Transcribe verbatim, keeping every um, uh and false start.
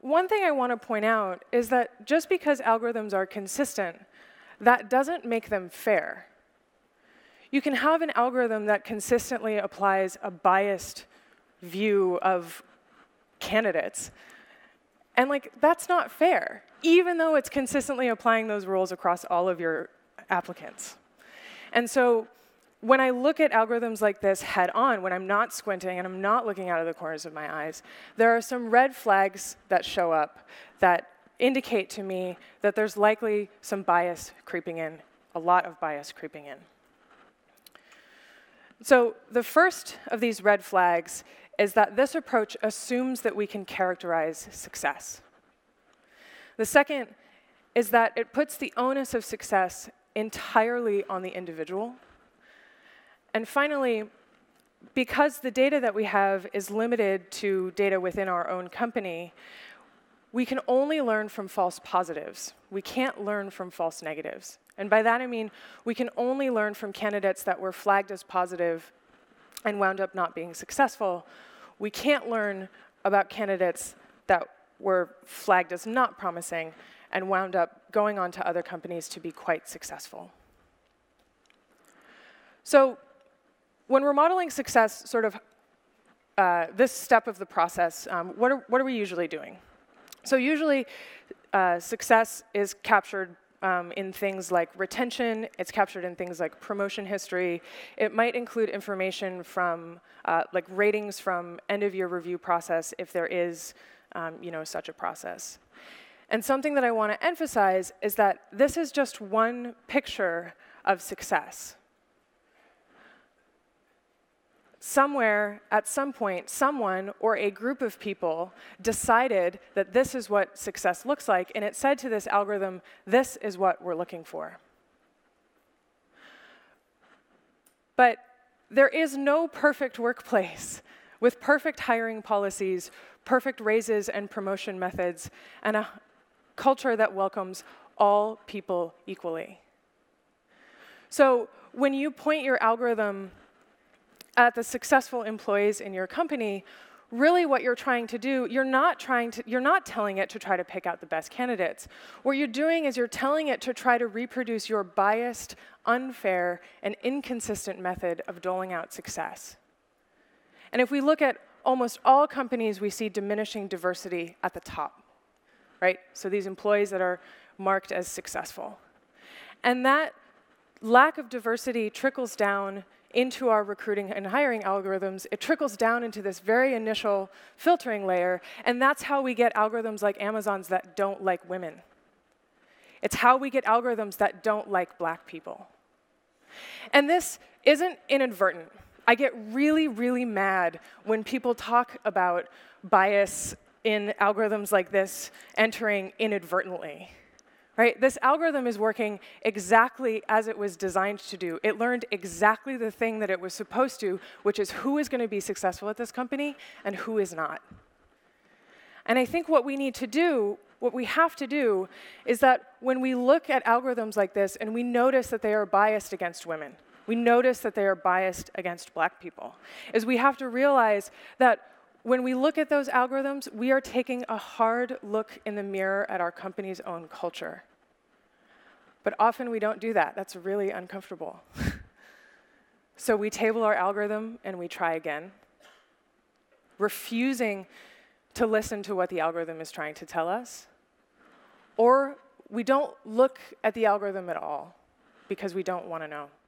One thing I want to point out is that just because algorithms are consistent, that doesn't make them fair. You can have an algorithm that consistently applies a biased view of candidates, and like that's not fair, even though it's consistently applying those rules across all of your applicants. And so when I look at algorithms like this head on, when I'm not squinting and I'm not looking out of the corners of my eyes, there are some red flags that show up that indicate to me that there's likely some bias creeping in, a lot of bias creeping in. So the first of these red flags is that this approach assumes that we can characterize success. The second is that it puts the onus of success entirely on the individual. And finally, because the data that we have is limited to data within our own company, we can only learn from false positives. We can't learn from false negatives. And by that I mean we can only learn from candidates that were flagged as positive and wound up not being successful. We can't learn about candidates that were flagged as not promising and wound up going on to other companies to be quite successful. So when we're modeling success, sort of uh, this step of the process, um, what are, what are we usually doing? So usually uh, success is captured Um, in things like retention, it's captured in things like promotion history. It might include information from, uh, like ratings from end-of-year review process if there is, um, you know, such a process. And something that I want to emphasize is that this is just one picture of success. Somewhere, at some point, someone or a group of people decided that this is what success looks like, and it said to this algorithm, this is what we're looking for. But there is no perfect workplace with perfect hiring policies, perfect raises and promotion methods, and a culture that welcomes all people equally. So when you point your algorithm at the successful employees in your company, really what you're trying to do, you're not trying to, you're not telling it to try to pick out the best candidates. What you're doing is you're telling it to try to reproduce your biased, unfair, and inconsistent method of doling out success. And if we look at almost all companies, we see diminishing diversity at the top, right? So these employees that are marked as successful. And that lack of diversity trickles down into our recruiting and hiring algorithms. It trickles down into this very initial filtering layer, and that's how we get algorithms like Amazon's that don't like women. It's how we get algorithms that don't like black people. And this isn't inadvertent. I get really, really mad when people talk about bias in algorithms like this entering inadvertently. Right? This algorithm is working exactly as it was designed to do. It learned exactly the thing that it was supposed to, which is who is going to be successful at this company and who is not. And I think what we need to do, what we have to do, is that when we look at algorithms like this and we notice that they are biased against women, we notice that they are biased against black people, is we have to realize that when we look at those algorithms, we are taking a hard look in the mirror at our company's own culture. But often we don't do that. That's really uncomfortable. So we table our algorithm and we try again, refusing to listen to what the algorithm is trying to tell us. Or we don't look at the algorithm at all because we don't want to know.